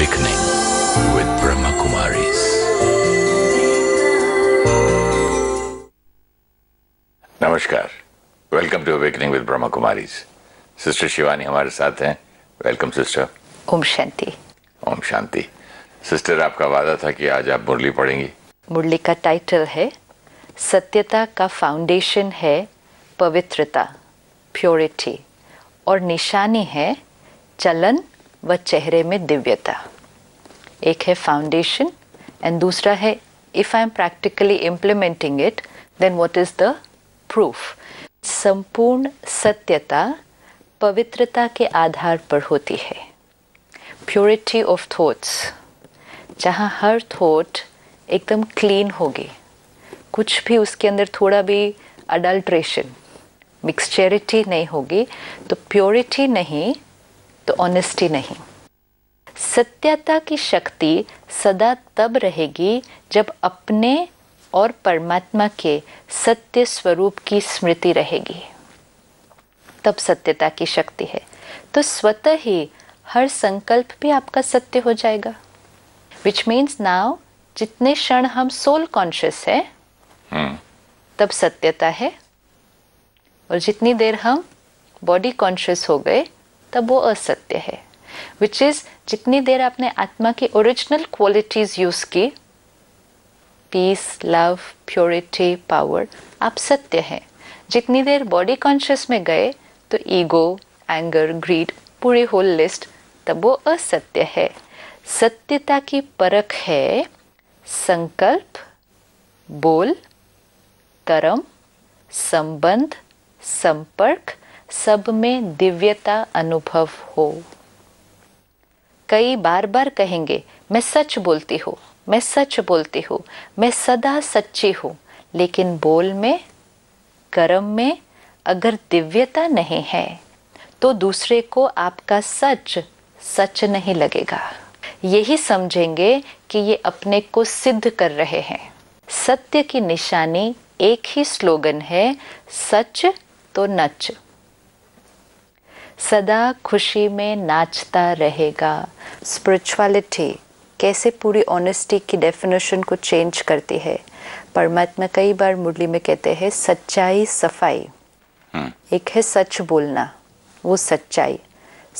Awakening with Brahma Kumaris. Namaskar. Welcome to Awakening with Brahma Kumaris. Sister Shivani हमारे साथ हैं. Welcome sister. Om Shanti. Om Shanti. Sister आपका वादा था कि आज आप मुरली पढ़ेंगी. मुरली का टाइटल है सत्यता का फाउंडेशन है पवित्रता, प्योरिटी, और निशानी है चलन व चेहरे में दिव्यता. एक है फाउंडेशन एंड दूसरा है if I am practically implementing it then what is the proof. संपूर्ण सत्यता पवित्रता के आधार पर होती है. प्योरिटी ऑफ थॉट्स, जहाँ हर थॉट एकदम क्लीन होगी, कुछ भी उसके अंदर थोड़ा भी अडल्ट्रेशन, मिक्सचरिटी नहीं होगी, तो प्योरिटी नहीं तो ऑनेस्टी नहीं. सत्यता की शक्ति सदा तब रहेगी जब अपने और परमात्मा के सत्य स्वरूप की स्मृति रहेगी, तब सत्यता की शक्ति है. तो स्वतः ही हर संकल्प भी आपका सत्य हो जाएगा. विच मीन्स नाउ जितने क्षण हम सोल कॉन्शियस है तब सत्यता है, और जितनी देर हम बॉडी कॉन्शियस हो गए तब वो असत्य है. विच इज जितनी देर आपने आत्मा की ओरिजिनल क्वालिटीज यूज की, पीस, लव, प्योरिटी, पावर, आप सत्य हैं. जितनी देर बॉडी कॉन्शियस में गए तो ईगो, एंगर, ग्रीड, पूरी होल लिस्ट, तब वो असत्य है. सत्यता की परख है संकल्प, बोल, कर्म, संबंध, संपर्क, सब में दिव्यता अनुभव हो. कई बार बार कहेंगे मैं सच बोलती हूँ, मैं सच बोलती हूँ, मैं सदा सच्ची हूँ, लेकिन बोल में, कर्म में अगर दिव्यता नहीं है तो दूसरे को आपका सच सच नहीं लगेगा. यही समझेंगे कि ये अपने को सिद्ध कर रहे हैं. सत्य की निशानी एक ही स्लोगन है, सच तो नच. सदा खुशी में नाचता रहेगा. स्पिरिचुअलिटी कैसे पूरी ऑनेस्टी की डेफिनेशन को चेंज करती है. परमात्मा कई बार मुरली में कहते हैं सच्चाई, सफाई. एक है सच बोलना, वो सच्चाई.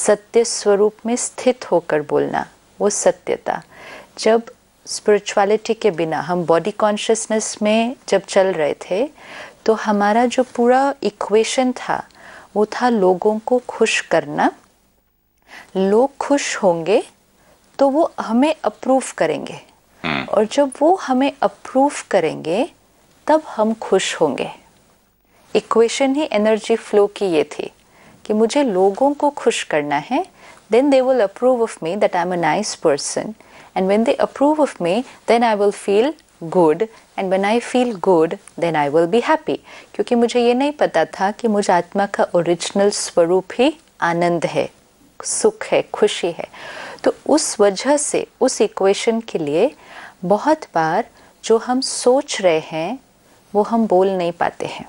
सत्य स्वरूप में स्थित होकर बोलना, वो सत्यता. जब स्पिरिचुअलिटी के बिना हम बॉडी कॉन्शियसनेस में जब चल रहे थे तो हमारा जो पूरा इक्वेशन था वो था लोगों को खुश करना. लोग खुश होंगे तो वो हमें अप्रूव करेंगे, और जब वो हमें अप्रूव करेंगे तब हम खुश होंगे. इक्वेशन ही एनर्जी फ्लो की ये थी कि मुझे लोगों को खुश करना है, then they will approve of me that I am a nice person, and when they approve of me then I will feel good, and when I feel good then I will be happy. क्योंकि मुझे ये नहीं पता था कि मुझे आत्मा का ओरिजिनल स्वरूप ही आनंद है, सुख है, खुशी है. तो उस वजह से, उस इक्वेशन के लिए बहुत बार जो हम सोच रहे हैं वो हम बोल नहीं पाते हैं.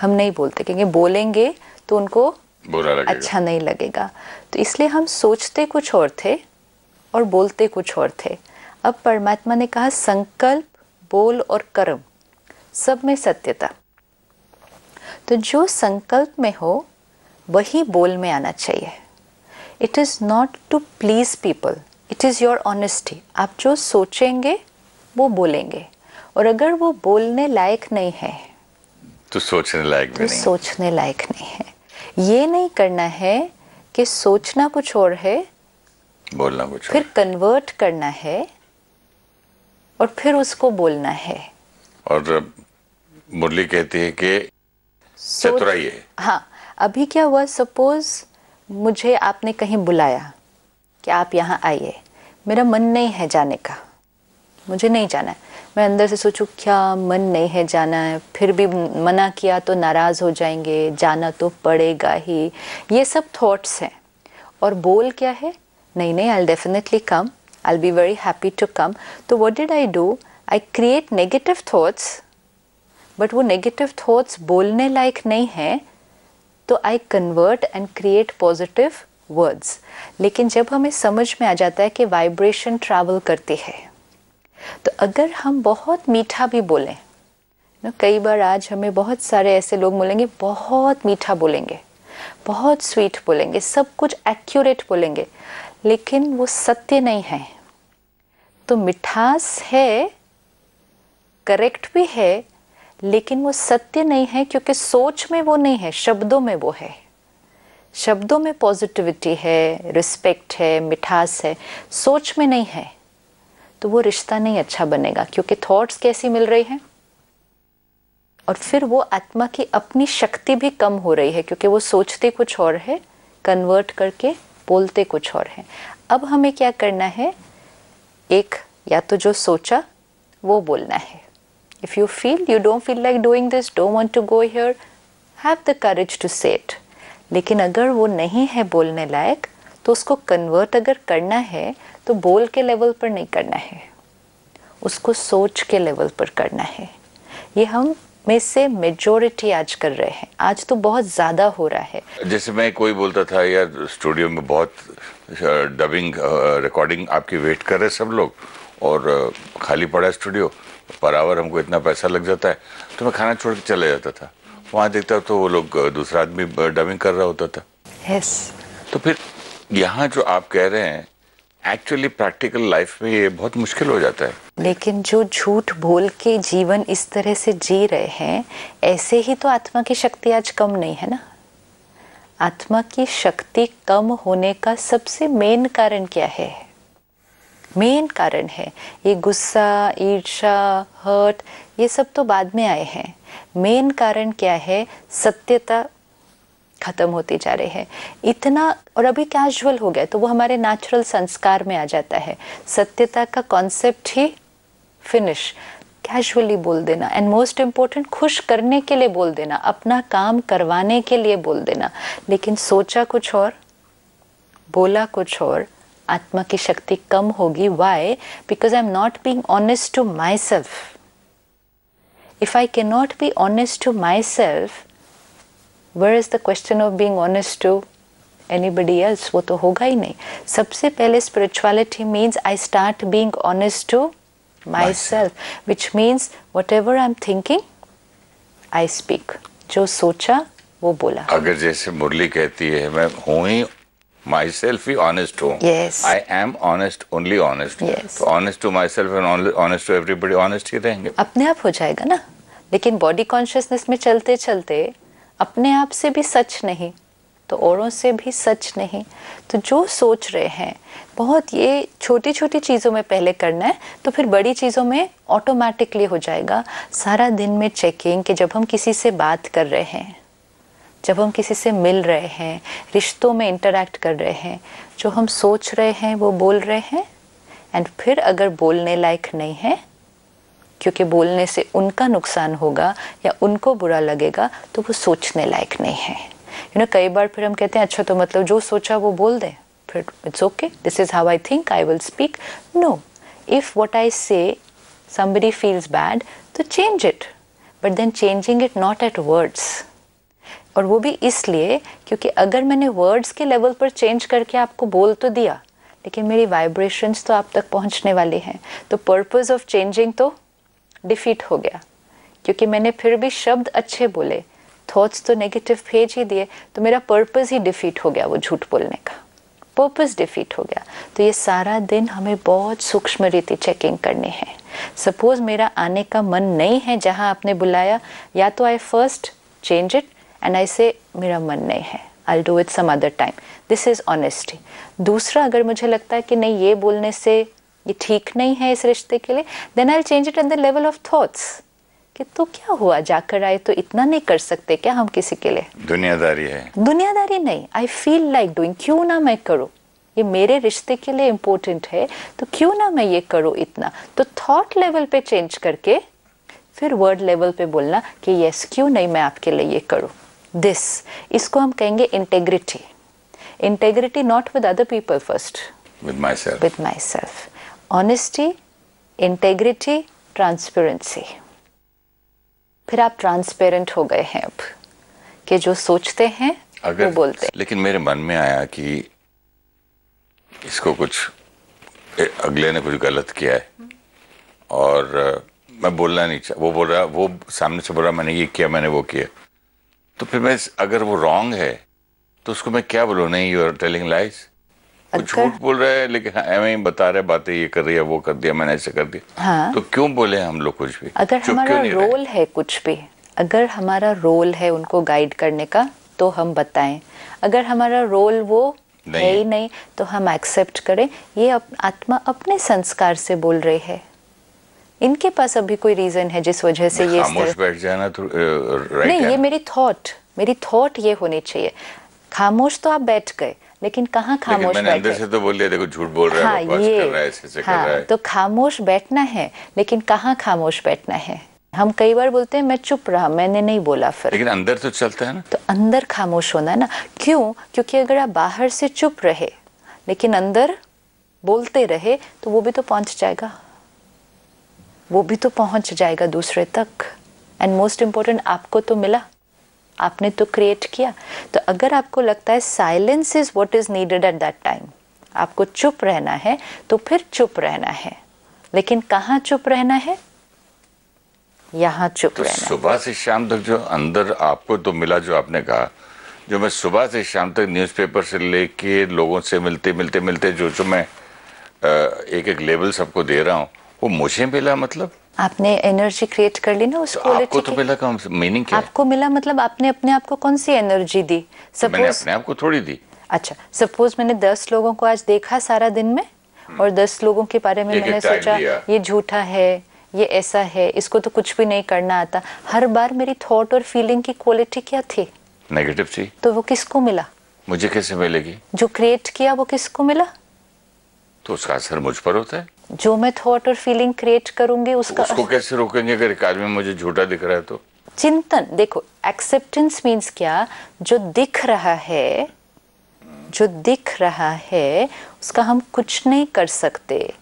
हम नहीं बोलते क्योंकि बोलेंगे तो उनको अच्छा नहीं लगेगा. तो इसलिए हम सोचते कुछ और थे और बोलते कुछ और थे. अब परमात्मा ने कहा संकल्प, बोल और कर्म सब में सत्यता. तो जो संकल्प में हो वही बोल में आना चाहिए. It is not to please people, it is your honesty. आप जो सोचेंगे वो बोलेंगे, और अगर वो बोलने लायक नहीं है तो सोचने लायक नहीं है. ये नहीं करना है कि सोचना कुछ और है, बोलना कुछ, फिर कन्वर्ट करना है और फिर उसको बोलना है. और मुरली कहती है कि चतुराई है. हाँ, अभी क्या हुआ, सपोज मुझे आपने कहीं बुलाया कि आप यहाँ आइए. मेरा मन नहीं है जाने का, मुझे नहीं जाना है. मैं अंदर से सोचूं क्या मन नहीं है जाना है, फिर भी मना किया तो नाराज़ हो जाएंगे, जाना तो पड़ेगा ही. ये सब थॉट्स हैं. और बोल क्या है, नहीं नहीं, I will definitely come, I will be very happy to come. तो what did I do, I create negative thoughts, but वो नेगेटिव थॉट्स बोलने लायक नहीं है, तो I convert and create positive words. लेकिन जब हमें समझ में आ जाता है कि वाइब्रेशन ट्रैवल करती है, तो अगर हम बहुत मीठा भी बोलें ना, कई बार आज हमें बहुत सारे ऐसे लोग मिलेंगे बहुत मीठा बोलेंगे, बहुत स्वीट बोलेंगे, सब कुछ एक्यूरेट बोलेंगे, लेकिन वो सत्य नहीं है. तो मिठास है, करेक्ट भी है, लेकिन वो सत्य नहीं है क्योंकि सोच में वो नहीं है, शब्दों में वो है. शब्दों में पॉजिटिविटी है, रिस्पेक्ट है, मिठास है, सोच में नहीं है. तो वो रिश्ता नहीं अच्छा बनेगा क्योंकि थॉट्स कैसी मिल रही हैं, और फिर वो आत्मा की अपनी शक्ति भी कम हो रही है क्योंकि वो सोचते कुछ और है, कन्वर्ट करके बोलते कुछ और है. अब हमें क्या करना है, एक या तो जो सोचा वो बोलना है. If you feel you don't feel like doing this, don't want to go here, have the courage to say it. लेकिन अगर वो नहीं है बोलने लायक, तो उसको कन्वर्ट अगर करना है तो बोल के लेवल पर नहीं करना है, उसको सोच के लेवल पर करना है. ये हम में से मेजोरिटी आज कर रहे हैं, आज तो बहुत ज़्यादा हो रहा है. जैसे मैं कोई बोलता था यार स्टूडियो में बहुत डबिंग रिकॉर्डिंग आपकी वेट कर रहे सब लोग और खाली पड़ा स्टूडियो, पर आवर हमको इतना पैसा लग जाता है, तो मैं खाना छोड़ के चले जाता था. वहाँ देखता तो वो लोग दूसरा आदमी डबिंग कर रहा होता था. Yes. तो फिर यहाँ जो आप कह रहे हैं एक्चुअली प्रैक्टिकल लाइफ में ये बहुत मुश्किल हो जाता है. लेकिन जो झूठ बोल के जीवन इस तरह से जी रहे हैं, ऐसे ही तो आत्मा की शक्ति आज कम नहीं है ना. आत्मा की शक्ति कम होने का सबसे मेन कारण क्या है? मेन कारण है ये गुस्सा, ईर्ष्या, हर्ट, ये सब तो बाद में आए हैं. मेन कारण क्या है? सत्यता खत्म होती जा रही है इतना, और अभी कैजुअल हो गया तो वो हमारे नेचुरल संस्कार में आ जाता है. सत्यता का कॉन्सेप्ट ही फिनिश, कैजुअली बोल देना, एंड मोस्ट इम्पोर्टेंट खुश करने के लिए बोल देना, अपना काम करवाने के लिए बोल देना. लेकिन सोचा कुछ और बोला कुछ और, आत्मा की शक्ति कम होगी. Why? Because I am not being honest to my self. If I can not be honest to my self, where is the question of being honest to anybody else? वो तो होगा ही नहीं. सबसे पहले spirituality means I start being honest to my self, which means whatever I am thinking I speak. जो सोचा वो बोला. अगर जैसे मुरली कहती है मैं हूँ ही myself ही honest हूँ. Yes. I am honest, only honest. Yes. तो honest to myself and honest to everybody, honest ही रहेंगे. अपने आप हो जाएगा ना. लेकिन बॉडी कॉन्शियसनेस में चलते चलते अपने आप से भी सच नहीं तो औरों से भी सच नहीं. तो जो सोच रहे हैं बहुत, ये छोटी छोटी चीज़ों में पहले करना है तो फिर बड़ी चीज़ों में ऑटोमेटिकली हो जाएगा. सारा दिन में चेकिंग कि जब हम किसी से बात कर रहे हैं, जब हम किसी से मिल रहे हैं, रिश्तों में इंटरैक्ट कर रहे हैं, जो हम सोच रहे हैं वो बोल रहे हैं. एंड फिर अगर बोलने लायक नहीं है क्योंकि बोलने से उनका नुकसान होगा या उनको बुरा लगेगा, तो वो सोचने लायक नहीं है. यू नो, कई बार फिर हम कहते हैं अच्छा तो मतलब जो सोचा वो बोल दें, फिर it's okay, this is how I think I will speak. No, if what I say somebody feels bad तो change it, but then changing it not at words. और वो भी इसलिए क्योंकि अगर मैंने वर्ड्स के लेवल पर चेंज करके आपको बोल तो दिया, लेकिन मेरी वाइब्रेशंस तो आप तक पहुंचने वाली हैं, तो पर्पस ऑफ चेंजिंग तो डिफीट हो गया क्योंकि मैंने फिर भी शब्द अच्छे बोले, थॉट्स तो नेगेटिव भेज ही दिए, तो मेरा पर्पस ही डिफीट हो गया. वो झूठ बोलने का पर्पस डिफीट हो गया. तो ये सारा दिन हमें बहुत सूक्ष्म रीति चेकिंग करनी है. सपोज मेरा आने का मन नहीं है जहाँ आपने बुलाया, या तो I first change it and I say मेरा मन नहीं है, I do it some other time. This is honesty. दूसरा, अगर मुझे लगता है कि नहीं ये बोलने से ये ठीक नहीं है इस रिश्ते के लिए, then I change it at the level of thoughts कि तो क्या हुआ जाकर आए तो इतना नहीं कर सकते क्या हम किसी के लिए? दुनियादारी है. दुनियादारी नहीं, आई फील लाइक डूइंग, क्यों ना मैं करूँ? ये मेरे रिश्ते के लिए इम्पोर्टेंट है तो क्यों ना मैं ये करूँ इतना. तो थॉट लेवल पर चेंज करके फिर वर्ड लेवल पर बोलना कि येस क्यों नहीं मैं आपके लिए ये करूँ. दिस, इसको हम कहेंगे integrity. Integrity not with other people, first with my self. With my self honesty, integrity, transparency. फिर आप ट्रांसपेरेंट हो गए हैं अब कि जो सोचते हैं वो बोलते हैं. लेकिन मेरे मन में आया कि इसको कुछ अगले ने कुछ गलत किया है और मैं बोलना नहीं चाह, वो बोल रहा, वो सामने से बोल रहा मैंने ये किया, मैंने वो किया, तो फिर मैं अगर वो रॉन्ग है तो उसको मैं क्या बोलूँ? नहीं, यू आर टेलिंग लाइज, झूठ बोल रहा है, लेकिन हमें बता रहे बातें, ये कर रही है, वो कर दिया, मैंने ऐसे कर दिया। हाँ। तो क्यों बोले हम लोग कुछ भी? अगर हमारा रोल है कुछ भी, अगर हमारा रोल है उनको गाइड करने का तो हम बताएं, अगर हमारा रोल वो है ही नहीं तो हम एक्सेप्ट करें। ये आत्मा अपने संस्कार से बोल रही है, इनके पास अभी कोई रीजन है जिस वजह से ये खामोश बैठ जाना नहीं, ये मेरी थॉट ये होनी चाहिए। खामोश तो आप बैठ गए, लेकिन कहाँ खामोश बैठे? अंदर से तो बोल दिया, देखो झूठ बोल रहा है, कर रहा है, ऐसे कर रहा है। तो खामोश बैठना है, लेकिन कहाँ खामोश बैठना है? हम कई बार बोलते हैं मैं चुप रहा, मैंने नहीं बोला, फिर लेकिन अंदर तो चलता है ना, तो अंदर खामोश होना है ना। क्यों? क्योंकि अगर आप बाहर से चुप रहे लेकिन अंदर बोलते रहे तो वो भी तो पहुंच जाएगा, वो भी तो पहुंच जाएगा दूसरे तक। एंड मोस्ट इम्पोर्टेंट, आपको तो मिला, आपने तो क्रिएट किया। तो अगर आपको लगता है silence is what is needed at that time, आपको चुप रहना है तो फिर चुप रहना है, लेकिन कहाँ चुप रहना है? यहाँ चुप तो रहना। सुबह से शाम तक जो अंदर आपको तो मिला, जो आपने कहा, जो मैं सुबह से शाम तक न्यूज़पेपर से लेके लोगों से मिलते मिलते मिलते जो मैं एक एक लेवल सबको दे रहा हूँ, वो मुझे मिला। मतलब आपने एनर्जी क्रिएट कर ली ना उस क्वालिटी की। आपको तो मिला, कम मीनिंग क्या है? आपको मिला मतलब आपने अपने आप को कौन सी एनर्जी दी? मैंने अपने आप को थोड़ी दी। अच्छा, सपोज मैंने 10 लोगों को आज देखा सारा दिन में, और 10 लोगों के बारे में मैंने सोचा ये झूठा है, ये ऐसा है, इसको तो कुछ भी नहीं करना आता। हर बार मेरी थॉट और फीलिंग की क्वालिटी क्या थी? नेगेटिव थी। तो वो किसको मिला? मुझे कैसे मिलेगी? जो क्रिएट किया वो किसको मिला? तो उसका असर मुझ पर होता है। जो मैं थॉट और फीलिंग क्रिएट करूंगी उसको कैसे रोकेंगे? अगर एक आदमी मुझे झूठा दिख रहा है तो चिंतन। देखो, एक्सेप्टेंस मीन्स क्या? जो दिख रहा है उसका हम कुछ नहीं कर सकते।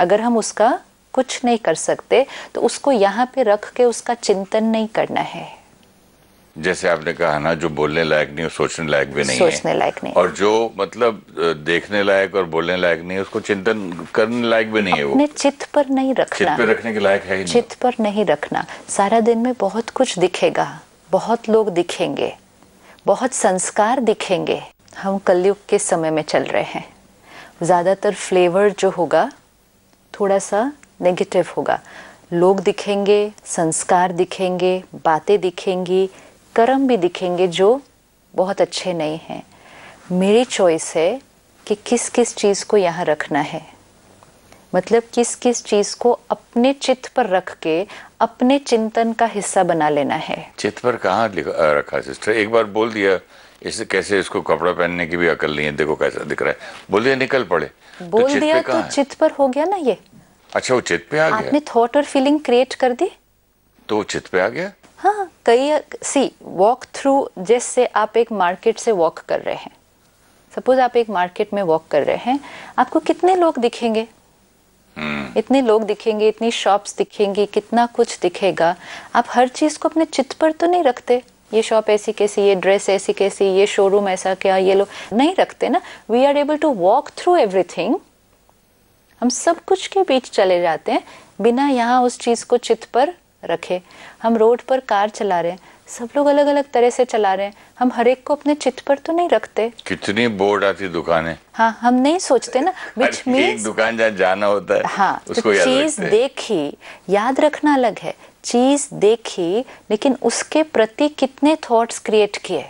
अगर हम उसका कुछ नहीं कर सकते तो उसको यहाँ पे रख के उसका चिंतन नहीं करना है। जैसे आपने कहा ना, जो बोलने लायक नहीं, सोचने लायक भी नहीं, सोचने लायक नहीं, और जो मतलब देखने लायक और बोलने लायक नहीं, उसको चिंतन करने लायक भी नहीं है। वो चित पर नहीं रखना, चित पर रखने के लायक है ही नहीं। चित पर नहीं रखना। सारा दिन में बहुत कुछ दिखेगा, बहुत लोग दिखेंगे, बहुत संस्कार दिखेंगे। हम कलयुग के समय में चल रहे हैं, ज़्यादातर फ्लेवर जो होगा थोड़ा सा नेगेटिव होगा। लोग दिखेंगे, संस्कार दिखेंगे, बातें दिखेंगी, कर्म भी दिखेंगे जो बहुत अच्छे नहीं हैं। मेरी चॉइस है कि किस किस चीज़ को यहाँ रखना है, मतलब किस किस चीज़ को अपने चित्त पर रख के अपने चिंतन का हिस्सा बना लेना है। चित्त पर कहाँ रखा सिस्टर? एक बार बोल दिया, इसे कैसे, इसको कपड़ा पहनने की भी अकल नहीं है, देखो कैसा दिख रहा है, बोल दिया, निकल पड़े, बोल तो दिया, तो चित्त पर हो गया ना ये। अच्छा, वो चित्त पे आ गया, आपने थॉट और फीलिंग क्रिएट कर दी तो वो चित्त पे आ गया। हाँ, कई सी वॉक थ्रू, जैसे आप एक मार्केट से वॉक कर रहे हैं, सपोज आप एक मार्केट में वॉक कर रहे हैं, आपको कितने लोग दिखेंगे? इतने लोग दिखेंगे, इतनी शॉप्स दिखेंगी, कितना कुछ दिखेगा। आप हर चीज़ को अपने चित्त पर तो नहीं रखते, ये शॉप ऐसी कैसी, ये ड्रेस ऐसी कैसी, ये शोरूम ऐसा क्या, ये लोग नहीं रखते ना। We are able to walk through everything, हम सब कुछ के बीच चले जाते हैं बिना यहाँ उस चीज़ को चित्त पर रखे। हम रोड पर कार चला रहे हैं, सब लोग अलग अलग तरह से चला रहे हैं, हम हर एक को अपने चित्त पर तो नहीं रखते। कितनी बोर्ड आती दुकानें। हाँ, हम नहीं सोचते ना, which means दुकान जहाँ जाना होता है। हाँ, उसको तो चीज देखी, याद रखना अलग है, चीज देखी लेकिन उसके प्रति कितने थॉट्स क्रिएट किए,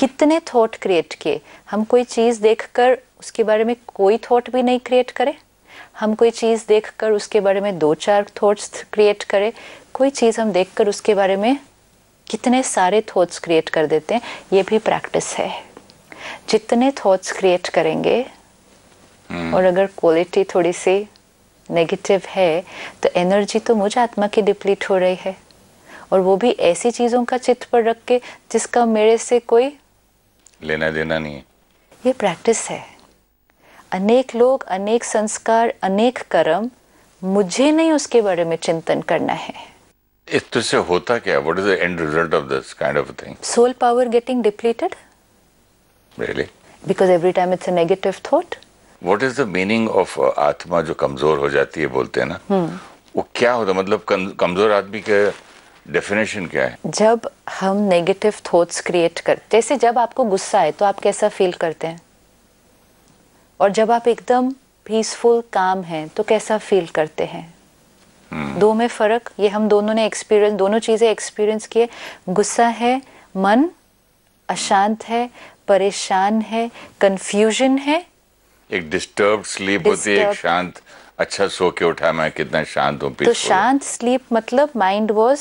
कितने थॉट क्रिएट किए। हम कोई चीज देखकर उसके बारे में कोई थॉट भी नहीं क्रिएट करे, हम कोई चीज़ देखकर उसके बारे में 2-4 थॉट्स क्रिएट करें, कोई चीज़ हम देखकर उसके बारे में कितने सारे थॉट्स क्रिएट कर देते हैं। ये भी प्रैक्टिस है। जितने थॉट्स क्रिएट करेंगे और अगर क्वालिटी थोड़ी सी नेगेटिव है तो एनर्जी तो मुझे आत्मा की डिप्लीट हो रही है, और वो भी ऐसी चीज़ों का चित्त पर रख के जिसका मेरे से कोई लेना देना नहीं है। ये प्रैक्टिस है। अनेक लोग, अनेक संस्कार, अनेक कर्म, मुझे नहीं उसके बारे में चिंतन करना है। इससे होता क्या? What is the end result of this kind of thing? Soul power getting depleted? Really? because every time it's a negative thought. What is the meaning of आत्मा जो कमजोर हो जाती है बोलते हैं ना, वो क्या होता है? मतलब कमजोर आदमी के डेफिनेशन क्या है? जब हम नेगेटिव थॉट्स क्रिएट करते, जैसे जब आपको गुस्सा है तो आप कैसा फील करते हैं, और जब आप एकदम पीसफुल काम हैं तो कैसा फील करते हैं? दो में फर्क, ये हम दोनों ने एक्सपीरियंस, दोनों चीजें एक्सपीरियंस किए। गुस्सा है, मन अशांत है, परेशान है, कंफ्यूजन है, एक डिस्टर्ब स्लीप होती है, एक शांत, अच्छा सो के उठा मैं कितना शांत हूँ, तो शांत स्लीप मतलब माइंड वाज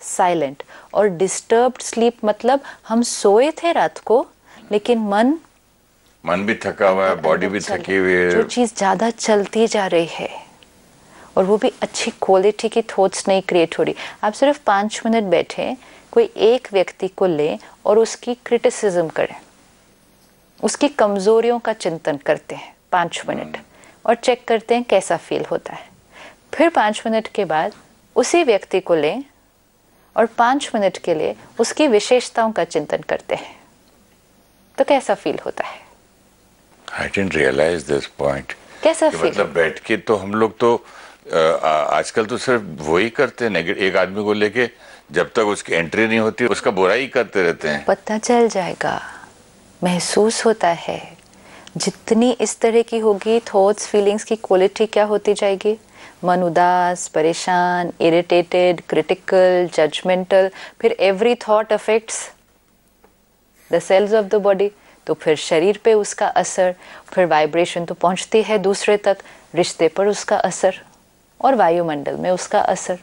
साइलेंट, और डिस्टर्ब्ड स्लीप मतलब हम सोए थे रात को लेकिन मन भी थका हुआ है, बॉडी भी थकी हुई है, जो चीज ज्यादा चलती जा रही है और वो भी अच्छी क्वालिटी की थॉट्स नहीं क्रिएट हो रही। आप सिर्फ 5 मिनट बैठे, कोई एक व्यक्ति को ले और उसकी क्रिटिसिज्म करें, उसकी कमजोरियों का चिंतन करते हैं 5 मिनट और चेक करते हैं कैसा फील होता है। फिर 5 मिनट के बाद उसी व्यक्ति को लें और 5 मिनट के लिए उसकी विशेषताओं का चिंतन करते हैं तो कैसा फील होता है? I didn't realize this point. कैसा फील? मतलब बैठ के तो हम लोग तो आजकल तो सिर्फ वही करते हैं, एक आदमी को लेके जब तक उसकी एंट्री नहीं होती उसका बुराई करते रहते हैं। पता चल जाएगा, महसूस होता है, जितनी इस तरह की होगी थॉट्स फीलिंग्स की क्वालिटी क्या होती जाएगी, मन उदास, परेशान, इरिटेटेड, क्रिटिकल, जजमेंटल, फिर every thought affects the cells of the body, तो फिर शरीर पे उसका असर, फिर वाइब्रेशन तो पहुंचती है दूसरे तक, रिश्ते पर उसका असर और वायुमंडल में उसका असर।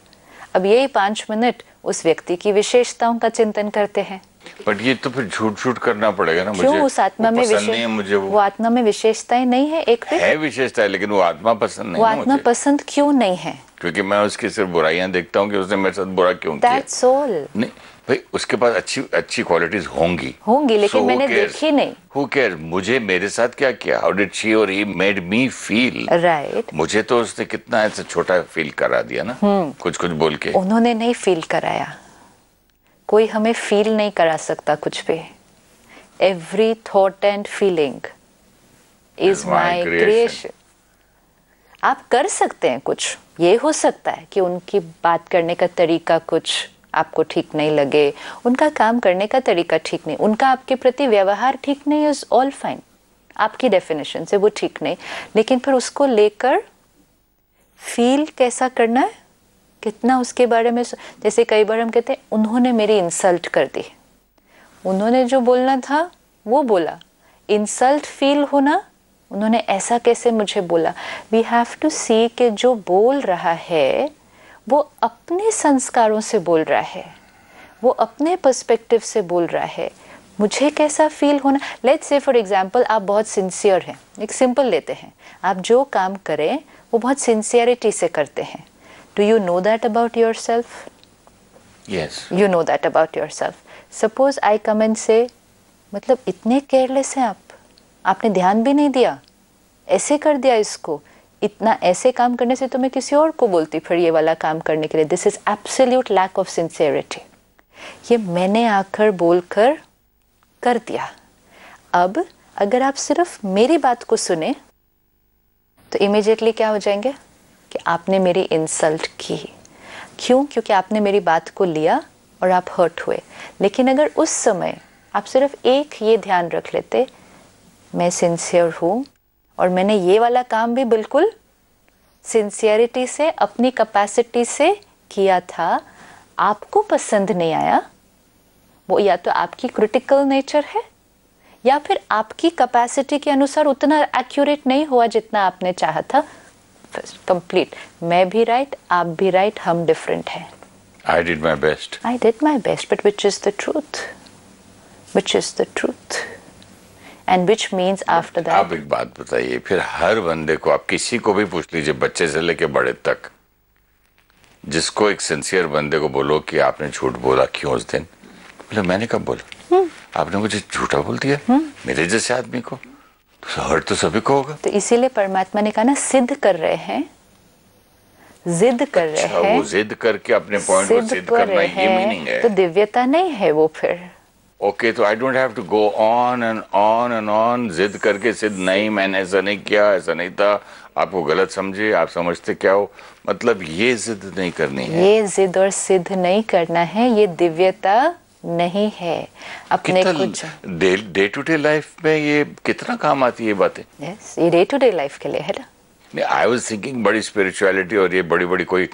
अब यही 5 मिनट उस व्यक्ति की विशेषताओं का चिंतन करते हैं। बट ये तो फिर झूठ करना पड़ेगा ना, मुझे उस आत्मा में पसंद नहीं है, मुझे वो आत्मा में विशेषताएं नहीं है, एक है विशेषता है लेकिन वो आत्मा पसंद नहीं है। वो आत्मा पसंद क्यों नहीं है? क्योंकि मैं उसकी सिर्फ बुराइयां देखता हूँ कि उसने मेरे साथ बुरा क्यों किया। That's all. नहीं भाई, उसके पास अच्छी अच्छी क्वालिटीज होंगी लेकिन मैंने देखी नहीं। हु केयर, मुझे मेरे साथ क्या किया, हाउ डिड शी और he made me feel, right? मुझे तो उसने कितना ऐसा छोटा फील करा दिया ना, कुछ बोल के। उन्होंने नहीं फील कराया, कोई हमें फील नहीं करा सकता कुछ भी। Every thought and feeling is my creation. आप कर सकते हैं कुछ, ये हो सकता है कि उनकी बात करने का तरीका कुछ आपको ठीक नहीं लगे, उनका काम करने का तरीका ठीक नहीं, उनका आपके प्रति व्यवहार ठीक नहीं, इज ऑल फाइन, आपकी डेफिनेशन से वो ठीक नहीं, लेकिन फिर उसको लेकर फील कैसा करना है, कितना उसके बारे में। जैसे कई बार हम कहते हैं उन्होंने मेरी इंसल्ट कर दी, उन्होंने जो बोलना था वो बोला, इंसल्ट फील होना, उन्होंने ऐसा कैसे मुझे बोला। वी हैव टू सी कि जो बोल रहा है वो अपने संस्कारों से बोल रहा है, वो अपने पर्सपेक्टिव से बोल रहा है, मुझे कैसा फील होना। लेट्स से फॉर एग्जांपल आप बहुत सिंसियर हैं, एक सिंपल लेते हैं, आप जो काम करें वो बहुत सिंसियरिटी से करते हैं। Do you know that about yourself? Yes. You know that about yourself. Suppose I come and say, मतलब इतने careless हैं आप, आपने ध्यान भी नहीं दिया, ऐसे कर दिया इसको, इतना ऐसे काम करने से तो मैं किसी और को बोलती फिर ये वाला काम करने के लिए। This is absolute lack of sincerity. ये मैंने आकर बोलकर कर दिया। अब अगर आप सिर्फ मेरी बात को सुने तो इमीडिएटली क्या हो जाएंगे कि आपने मेरी इंसल्ट की। क्यों? क्योंकि आपने मेरी बात को लिया और आप हर्ट हुए। लेकिन अगर उस समय आप सिर्फ एक ये ध्यान रख लेते, मैं सिंसियर हूँ और मैंने ये वाला काम भी बिल्कुल सिंसियरिटी से अपनी कैपेसिटी से किया था, आपको पसंद नहीं आया, वो या तो आपकी क्रिटिकल नेचर है या फिर आपकी कैपेसिटी के अनुसार उतना एक्यूरेट नहीं हुआ जितना आपने चाहा था। कंप्लीट, मैं भी राइट, आप भी राइट, हम डिफरेंट हैं। I did my best, but which is the truth, and which means after that। आप एक बात बताइए, फिर हर बंदे को, आप किसी को भी पूछ लीजिए, बच्चे से लेके बड़े तक, जिसको एक सिंसियर बंदे को बोलो कि आपने झूठ बोला क्यों उस दिन, बोले मैंने कब बोला, आपने मुझे झूठा बोल दिया, मेरे जैसे आदमी को, हर्ट तो सभी को होगा। तो इसीलिए परमात्मा ने कहा ना, सिद्ध कर रहे हैं, जिद कर रहे हैं, वो जिद करके अपने पॉइंट को सिद्ध करना, ये मीनिंग है। तो दिव्यता नहीं है वो, फिर Okay, so I don't have to go on and on and on, जिद करके सिद्ध नहीं, मैंने ऐसा नहीं किया, ऐसा नहीं था, आपको गलत समझे, आप समझते क्या हो, मतलब ये जिद नहीं करनी है, ये जिद और सिद्ध नहीं करना है, ये दिव्यता नहीं है अपने कुछ। डे टू डे लाइफ में ये कितना काम आती है ये बातें? यस, ये डे टू डे लाइफ के लिए है ना। नहीं, आई वाज थिंकिंग बड़ी स्पिरिचुअलिटी और ये बड़ी बड़ी कोई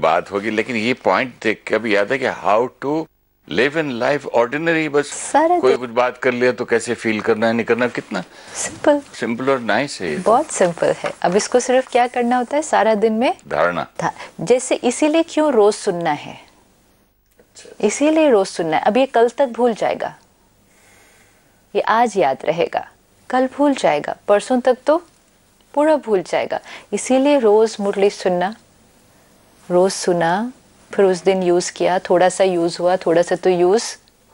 बात होगी, लेकिन ये पॉइंट देख के अभी याद है कि how to live in life ordinary, बस कोई कुछ बात कर लिया तो कैसे फील करना है, नहीं करना, कितना सिंपल सिंपल और नाइस है, बहुत सिंपल है। अब इसको सिर्फ क्या करना होता है, सारा दिन में धारणा, जैसे इसीलिए क्यों रोज सुनना है, इसीलिए रोज सुनना है। अब ये कल तक भूल जाएगा, ये आज याद रहेगा, कल भूल जाएगा, परसों तक तो पूरा भूल जाएगा। इसीलिए रोज मुरली सुनना, रोज सुना, फिर उस दिन यूज़ किया, थोड़ा सा यूज़ हुआ, थोड़ा सा तो यूज़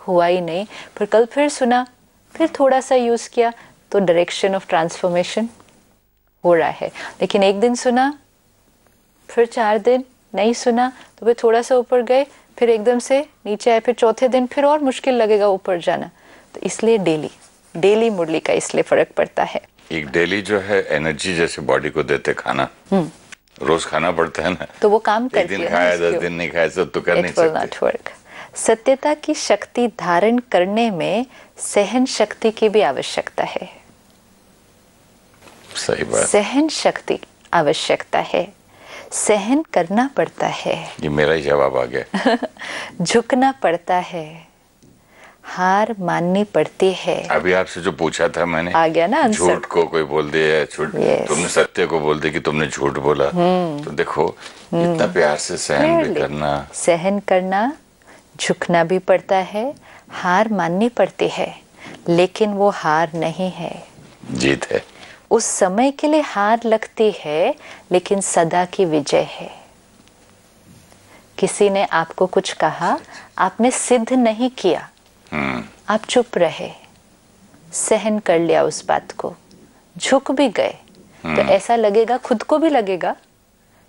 हुआ ही नहीं, फिर कल फिर सुना, फिर थोड़ा सा यूज़ किया, तो डायरेक्शन ऑफ ट्रांसफॉर्मेशन हो रहा है। लेकिन एक दिन सुना, फिर 4 दिन नहीं सुना, तो फिर थोड़ा सा ऊपर गए, फिर एकदम से नीचे आए, फिर चौथे दिन फिर और मुश्किल लगेगा ऊपर जाना। तो इसलिए डेली डेली मुरली का इसलिए फ़र्क पड़ता है। एक डेली जो है एनर्जी जैसे बॉडी को देते खाना, रोज खाना पड़ता है ना, तो वो काम करती है। एक दिन खाया, 10 दिन नहीं खाया, सब तो कर नहीं सकते। सत्यता की शक्ति धारण करने में सहन शक्ति की भी आवश्यकता है। सही बात। सहन शक्ति आवश्यकता है, सहन करना पड़ता है। ये मेरा ही जवाब आ गया। झुकना पड़ता है, हार माननी पड़ती है। अभी आपसे जो पूछा था मैंने, आ गया ना आंसर। झूठ को कोई बोल दिया, झूठ तुमने सत्य को बोल दिया कि तुमने झूठ बोला, तो देखो इतना प्यार से सहन भी करना, सहन करना, झुकना भी पड़ता है, हार माननी पड़ती है, लेकिन वो हार नहीं है, जीत है। उस समय के लिए हार लगती है, लेकिन सदा की विजय है। किसी ने आपको कुछ कहा, आपने सिद्ध नहीं किया, आप चुप रहे, सहन कर लिया उस बात को, झुक भी गए, तो ऐसा लगेगा, खुद को भी लगेगा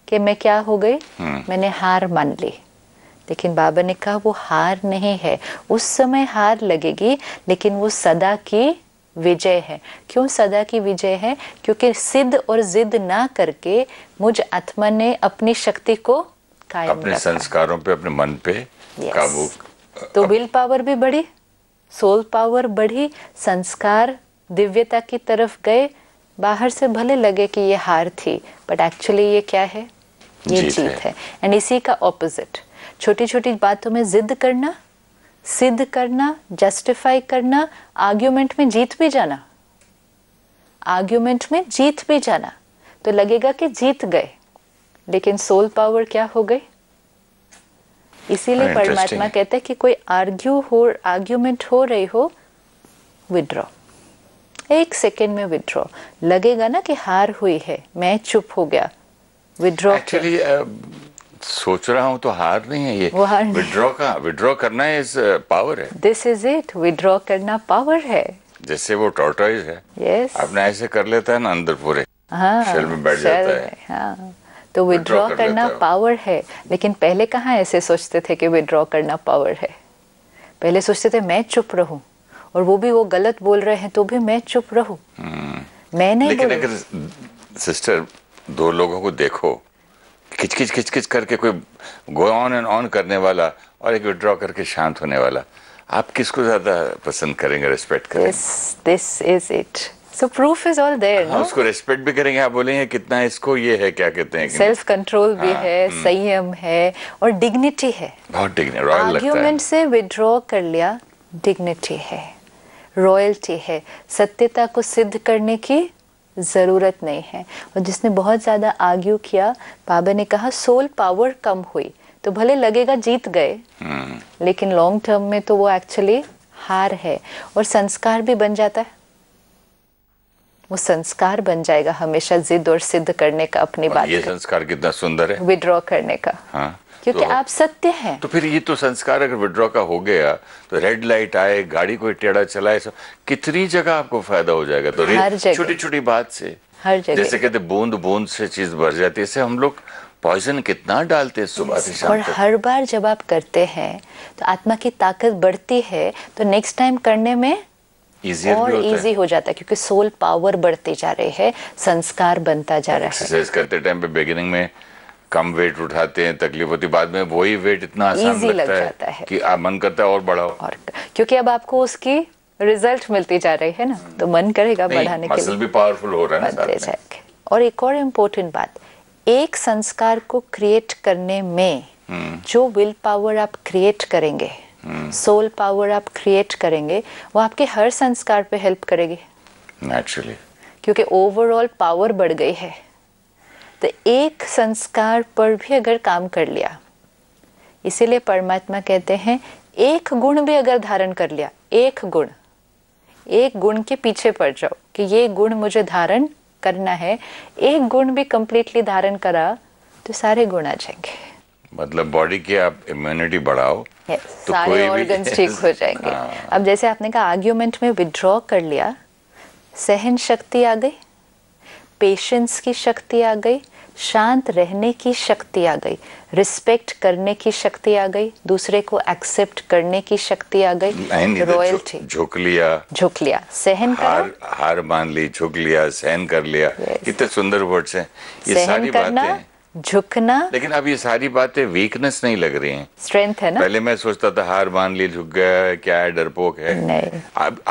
कि मैं क्या हो गई, मैंने हार मान ली। लेकिन बाबा ने कहा वो हार नहीं है, उस समय हार लगेगी, लेकिन वो सदा की विजय है। क्यों सदा की विजय है? क्योंकि सिद्ध और जिद ना करके मुझ आत्मा ने अपनी शक्ति को कायम रखा, अपने संस्कारों पे, अपने मन पे काबू, तो विल पावर भी बढ़ी, सोल पावर बढ़ी, संस्कार दिव्यता की तरफ गए। बाहर से भले लगे कि ये हार थी, बट एक्चुअली ये क्या है, ये जीत है। एंड इसी का ऑपोजिट, छोटी छोटी बातों में जिद करना, सिद्ध करना, जस्टिफाई करना, आर्ग्यूमेंट में जीत भी जाना, आर्ग्यूमेंट में जीत भी जाना, तो लगेगा कि जीत गए, लेकिन सोल पावर क्या हो गई। इसीलिए परमात्मा कहते हैं कि कोई आर्ग्यूमेंट हो रही हो, विड्रॉ, 1 सेकेंड में विड्रॉ। लगेगा ना कि हार हुई है, मैं चुप हो गया, विड्रॉ। एक्चुअली सोच रहा हूँ तो हार नहीं है ये, विड्रॉ का, विड्रॉ करना है, इस पावर है, दिस इज इट, विड्रॉ करना पावर है। जैसे वो टॉर्टोइज है, आपने ऐसे कर लेता है ना अंदर पूरे, शेल में बैठ जाता है। हाँ, तो विड्रॉ करना पावर है, लेकिन पहले कहाँ ऐसे सोचते थे कि विड्रॉ करना पावर है। पहले सोचते थे मैं चुप रहूं, और वो भी वो गलत बोल रहे हैं तो भी मैं चुप रहूं, मैं नहीं बोलूं। लेकिन अगर सिस्टर 2 लोगों को देखो खिचखिच करके कोई गो ऑन एंड ऑन करने वाला और एक विड्रॉ करके शांत होने वाला, आप किसको ज्यादा पसंद करेंगे, रिस्पेक्ट करेंगे? This is it. So proof is all there, no? उसको respect भी करेंगे, आप बोलेंगे कितना इसको ये है, क्या कहते हैं, self control भी है, संयम है, और dignity है, बहुत dignity, royal लगता है। Argument से withdraw कर लिया, dignity है, royalty है। सत्यता को सिद्ध करने की जरूरत नहीं है। और जिसने बहुत ज्यादा आर्ग्यू किया, बाबा ने कहा सोल पावर कम हुई, तो भले लगेगा जीत गए, लेकिन लॉन्ग टर्म में तो वो एक्चुअली हार है। और संस्कार भी बन जाता है, वो संस्कार बन जाएगा हमेशा जिद और सिद्ध करने का अपनी बात। ये संस्कार कितना सुंदर है, विड्रॉ करने का। हाँ, क्योंकि तो आप सत्य हैं, तो फिर ये तो संस्कार अगर विड्रॉ का हो गया तो रेड लाइट आए, गाड़ी कोई टेढ़ा चलाए, कितनी जगह आपको फायदा हो जाएगा। तो हर जगह छोटी छोटी बात से, हर जगह, जैसे कहते बूंद बूंद से चीज भर जाती है, इससे हम लोग पॉइजन कितना डालते हैं सुबह से शाम तक। और हर बार जब आप करते हैं तो आत्मा की ताकत बढ़ती है, तो नेक्स्ट टाइम करने में और इजी हो जाता है क्योंकि सोल पावर बढ़ते जा रहे हैं, संस्कार बनता जा रहा है। एक्सरसाइज करते टाइम पे बिगिनिंग में कम वेट उठाते हैं, तकलीफ होती, बाद में वही वेट इतना आसान लगता है कि आप मन करता है और बढ़ाओ, और क्योंकि अब आपको उसकी रिजल्ट मिलती जा रही है ना, तो मन करेगा बढ़ाने के लिए। मसल भी पावरफुल हो रहा है बढ़ते जाएगा। और एक और इम्पोर्टेंट बात, एक संस्कार को क्रिएट करने में जो विल पावर आप क्रिएट करेंगे, सोल पावर आप क्रिएट करेंगे, वो आपके हर संस्कार पे हेल्प करेगी नेचुरली, क्योंकि ओवरऑल पावर बढ़ गई है। तो एक संस्कार पर भी अगर काम कर लिया, इसीलिए परमात्मा कहते हैं एक गुण भी अगर धारण कर लिया, एक गुण के पीछे पड़ जाओ कि ये गुण मुझे धारण करना है, एक गुण भी कंप्लीटली धारण करा तो सारे गुण आ जाएंगे। मतलब बॉडी की आप इम्यूनिटी बढ़ाओ, तो सारे ऑर्गन्स ठीक हो जाएंगे। अब जैसे आपने कहा आर्ग्यूमेंट में विड्रॉ कर लिया, सहन शक्ति आ गई, पेशेंस की शक्ति आ गई, शांत रहने की शक्ति आ गई, रिस्पेक्ट करने की शक्ति आ गई, दूसरे को एक्सेप्ट करने की शक्ति आ गई, रॉयल्टी। झुक लिया, सहन करा, हार मान ली, झुक लिया, सहन कर लिया। कितने सुंदर वर्ड्स हैं ये सारी बातें, झुकना। लेकिन अब ये सारी बातें वीकनेस नहीं लग रही हैं, स्ट्रेंथ है ना। पहले मैं सोचता था हार मान ली, झुक गया, क्या है, डरपोक है। नहीं,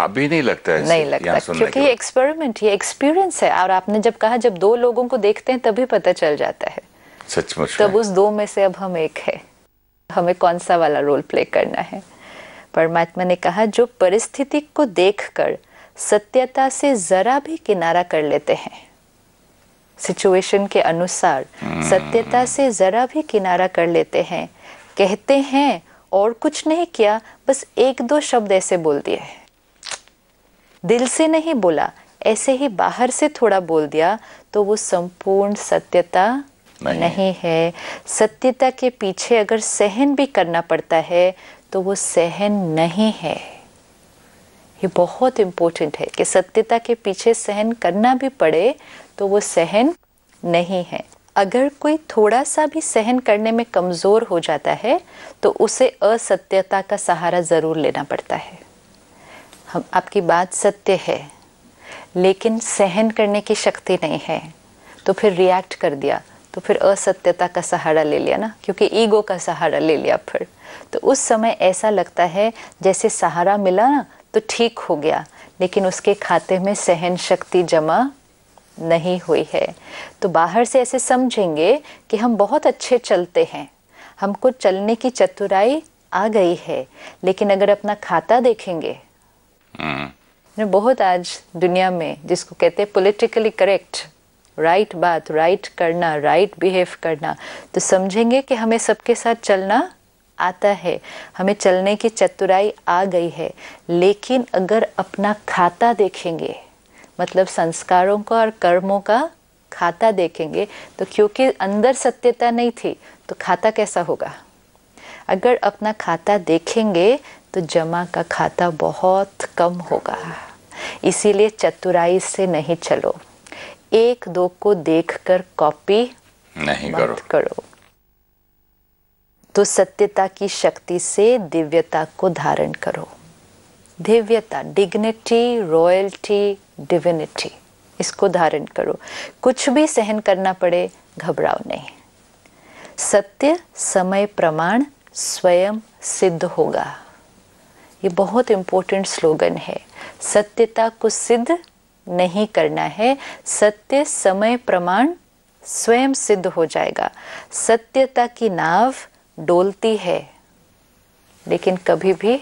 अभी नहीं लगता है, नहीं लगता, क्योंकि ये एक्सपेरिमेंट, ये एक्सपीरियंस है। और आपने जब कहा जब दो लोगों को देखते हैं तभी पता चल जाता है सचमुच, तब उस दो में से अब हम एक है, हमें कौन सा वाला रोल प्ले करना है। परमात्मा ने कहा जो परिस्थिति को देख कर सत्यता से जरा भी किनारा कर लेते हैं, सिचुएशन के अनुसार सत्यता से जरा भी किनारा कर लेते हैं, कहते हैं और कुछ नहीं किया, बस एक दो शब्द ऐसे बोल दिए, दिल से नहीं बोला, ऐसे ही बाहर से थोड़ा बोल दिया, तो वो संपूर्ण सत्यता नहीं है। सत्यता के पीछे अगर सहन भी करना पड़ता है तो वो सहन नहीं है। ये बहुत इम्पोर्टेंट है कि सत्यता के पीछे सहन करना भी पड़े तो वो सहन नहीं है। अगर कोई थोड़ा सा भी सहन करने में कमज़ोर हो जाता है तो उसे असत्यता का सहारा ज़रूर लेना पड़ता है। हम, आपकी बात सत्य है लेकिन सहन करने की शक्ति नहीं है, तो फिर रिएक्ट कर दिया, तो फिर असत्यता का सहारा ले लिया ना, क्योंकि ईगो का सहारा ले लिया। फिर तो उस समय ऐसा लगता है जैसे सहारा मिला ना तो ठीक हो गया, लेकिन उसके खाते में सहन शक्ति जमा नहीं हुई है। तो बाहर से ऐसे समझेंगे कि हम बहुत अच्छे चलते हैं, हमको चलने की चतुराई आ गई है, लेकिन अगर अपना खाता देखेंगे, बहुत आज दुनिया में जिसको कहते हैं पॉलिटिकली करेक्ट, राइट बात, राइट करना, राइट बिहेव करना, तो समझेंगे कि हमें सबके साथ चलना आता है, हमें चलने की चतुराई आ गई है। लेकिन अगर अपना खाता देखेंगे, मतलब संस्कारों का और कर्मों का खाता देखेंगे, तो क्योंकि अंदर सत्यता नहीं थी तो खाता कैसा होगा। अगर अपना खाता देखेंगे तो जमा का खाता बहुत कम होगा। इसीलिए चतुराई से नहीं चलो, एक दो को देखकर कॉपी नहीं करो। तो सत्यता की शक्ति से दिव्यता को धारण करो। दिव्यता, डिग्निटी, रॉयल्टी, डिविनिटी, इसको धारण करो। कुछ भी सहन करना पड़े, घबराओ नहीं। सत्य समय प्रमाण स्वयं सिद्ध होगा। ये बहुत इम्पोर्टेंट स्लोगन है। सत्यता को सिद्ध नहीं करना है, सत्य समय प्रमाण स्वयं सिद्ध हो जाएगा। सत्यता की नाव डोलती है लेकिन कभी भी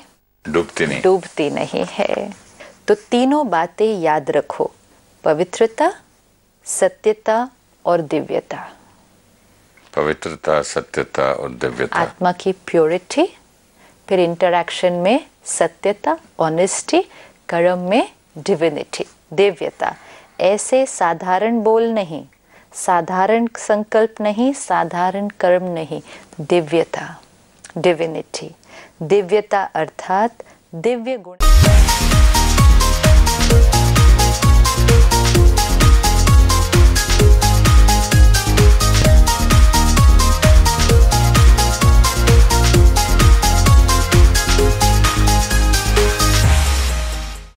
डूबती नहीं है। तो तीनों बातें याद रखो, पवित्रता, सत्यता और दिव्यता। पवित्रता, सत्यता और दिव्यता, आत्मा की प्योरिटी, फिर इंटरैक्शन में सत्यता, ऑनेस्टी, कर्म में डिविनिटी, दिव्यता। ऐसे साधारण बोल नहीं, साधारण संकल्प नहीं, साधारण कर्म नहीं, दिव्यता, डिविनिटी। दिव्यता अर्थात दिव्य गुण।